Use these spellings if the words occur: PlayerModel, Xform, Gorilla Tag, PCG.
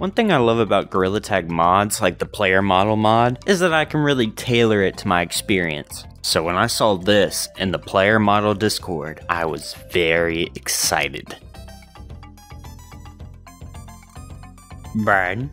One thing I love about Gorilla Tag mods, like the PlayerModel mod, is that I can really tailor it to my experience. So when I saw this in the PlayerModel Discord, I was very excited. Brian.